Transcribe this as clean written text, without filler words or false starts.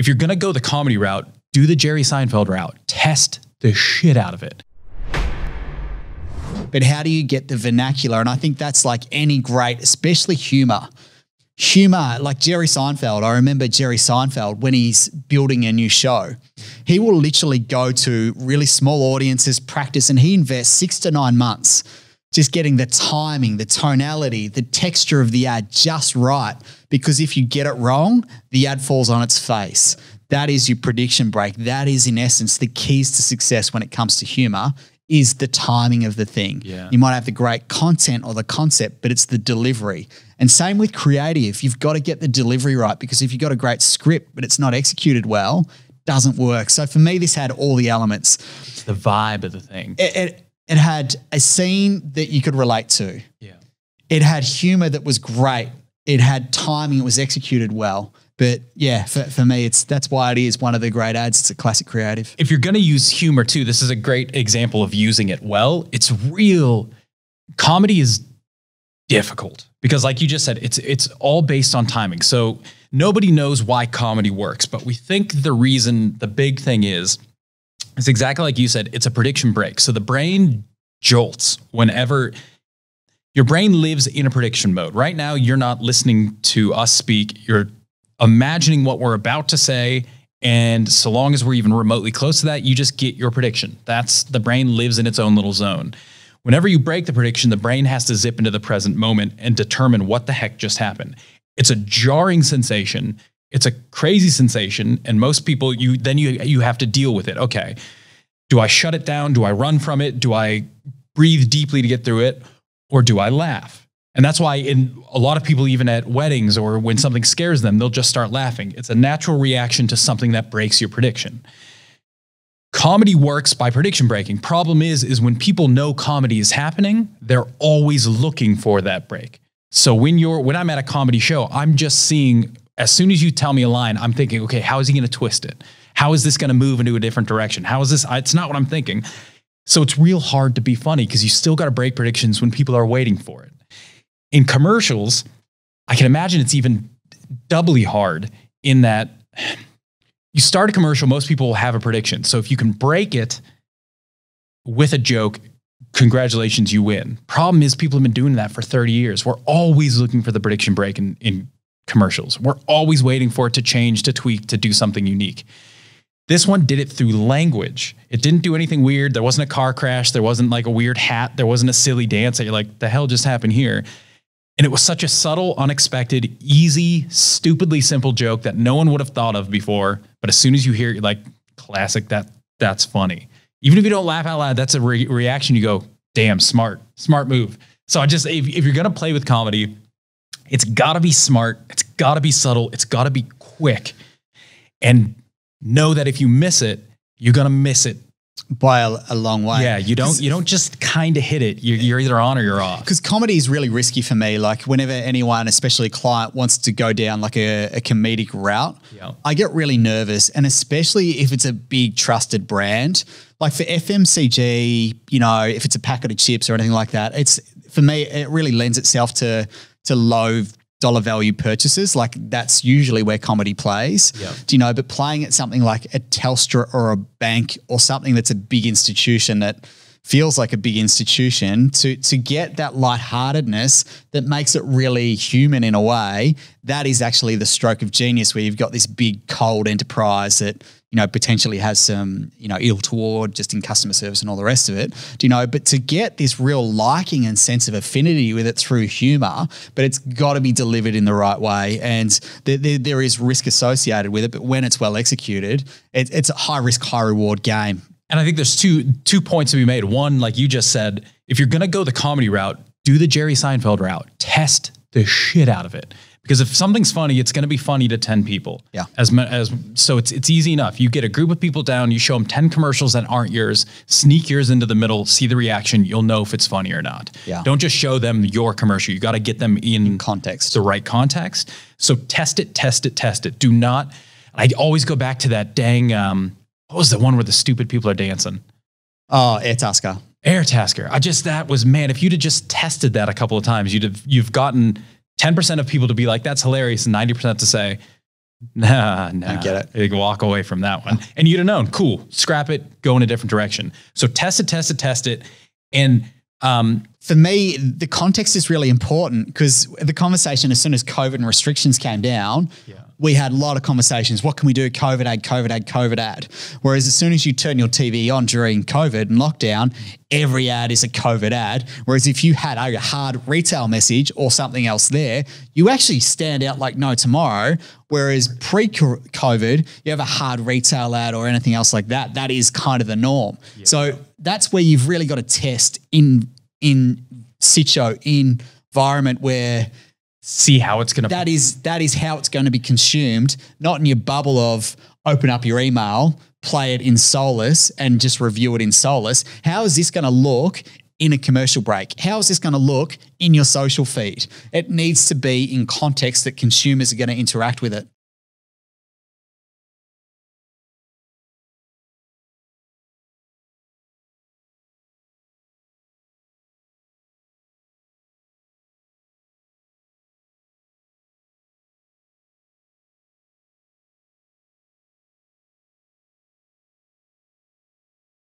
If you're gonna go the comedy route, do the Jerry Seinfeld route. Test the shit out of it. But how do you get the vernacular? And I think that's like any great, especially humor. Humor, like Jerry Seinfeld. I remember Jerry Seinfeld when he's building a new show. He will literally go to really small audiences, practice, and he invests 6 to 9 months just getting the timing, the tonality, the texture of the ad just right. Because if you get it wrong, the ad falls on its face. That is your prediction break. That is, in essence, the keys to success when it comes to humor. Is the timing of the thing. Yeah. You might have the great content or the concept, but it's the delivery. And same with creative, you've got to get the delivery right, because if you've got a great script, but it's not executed well, doesn't work. So for me, this had all the elements. It's the vibe of the thing. It had a scene that you could relate to. Yeah. It had humor that was great. It had timing, it was executed well. But yeah, for me, that's why it is one of the great ads. It's a classic creative. If you're going to use humor too, this is a great example of using it well. It's real. Comedy is difficult because, like you just said, it's all based on timing. So nobody knows why comedy works, but we think the reason, the big thing is, it's exactly like you said, it's a prediction break. So the brain jolts whenever. Your brain lives in a prediction mode. Right now, you're not listening to us speak. You're imagining what we're about to say, and so long as we're even remotely close to that, you just get your prediction. That's the brain lives in its own little zone. Whenever you break the prediction, the brain has to zip into the present moment and determine what the heck just happened. It's a jarring sensation. It's a crazy sensation, and most people, you have to deal with it. Okay, do I shut it down? Do I run from it? Do I breathe deeply to get through it, or do I laugh? And that's why in a lot of people, even at weddings or when something scares them, they'll just start laughing. It's a natural reaction to something that breaks your prediction. Comedy works by prediction breaking. Problem is when people know comedy is happening, they're always looking for that break. So when I'm at a comedy show, I'm just seeing, as soon as you tell me a line, I'm thinking, okay, how is he going to twist it? How is this going to move into a different direction? How is this? It's not what I'm thinking. So it's real hard to be funny because you still got to break predictions when people are waiting for it. In commercials, I can imagine it's even doubly hard in that you start a commercial, most people will have a prediction. So if you can break it with a joke, congratulations, you win. Problem is people have been doing that for 30 years. We're always looking for the prediction break in commercials. We're always waiting for it to change, to tweak, to do something unique. This one did it through language. It didn't do anything weird. There wasn't a car crash. There wasn't like a weird hat. There wasn't a silly dance that you're like, the hell just happened here? And it was such a subtle, unexpected, easy, stupidly simple joke that no one would have thought of before. But as soon as you hear it, you're like, classic, that's funny. Even if you don't laugh out loud, that's a reaction. You go, damn, smart move. So if you're going to play with comedy, it's got to be smart. It's got to be subtle. It's got to be quick. And know that if you miss it, you're going to miss it by a long way. Yeah, you don't just kind of hit it. You're either on or you're off. Because comedy is really risky for me. Like whenever anyone, especially a client, wants to go down like a comedic route, yeah. I get really nervous. And especially if it's a big trusted brand, like for FMCG, you know, if it's a packet of chips or anything like that, for me, it really lends itself to low dollar value purchases. Like that's usually where comedy plays, yep. Do you know, but playing at something like a Telstra or a bank or something that's a big institution that feels like a big institution, to get that lightheartedness that makes it really human in a way, that is actually the stroke of genius where you've got this big cold enterprise that, you know, potentially has some, you know, ill toward just in customer service and all the rest of it, do you know, but to get this real liking and sense of affinity with it through humor, but it's got to be delivered in the right way. And there is risk associated with it, but when it's well executed, it's a high risk, high reward game. And I think there's two points to be made. One, like you just said, if you're going to go the comedy route, do the Jerry Seinfeld route, test the shit out of it. Because if something's funny, it's going to be funny to 10 people. Yeah. So it's easy enough. You get a group of people down, you show them 10 commercials that aren't yours, sneak yours into the middle, see the reaction. You'll know if it's funny or not. Yeah. Don't just show them your commercial. You got to get them in context, the right context. So test it, test it, test it. Do not. I always go back to that dang. What was the one where the stupid people are dancing? Oh, AirTasker. AirTasker. That was, man, if you'd have just tested that a couple of times, you've gotten 10% of people to be like, that's hilarious, and 90% to say, Nah. I get it. You can walk away from that one. And you'd have known, cool, scrap it, go in a different direction. So test it. And for me, the context is really important because the conversation, as soon as COVID and restrictions came down, we had a lot of conversations. What can we do? COVID ad, COVID ad, COVID ad. Whereas as soon as you turn your TV on during COVID and lockdown, every ad is a COVID ad. Whereas if you had a hard retail message or something else there, you actually stand out like no tomorrow. Whereas pre-COVID, you have a hard retail ad or anything else like that. That is kind of the norm. Yeah. So that's where you've really got to test in situ, in environment where see how it's going to be. That is how it's going to be consumed, not in your bubble of open up your email, play it in Solus and just review it in Solus. How is this going to look in a commercial break? How is this going to look in your social feed? It needs to be in context that consumers are going to interact with it.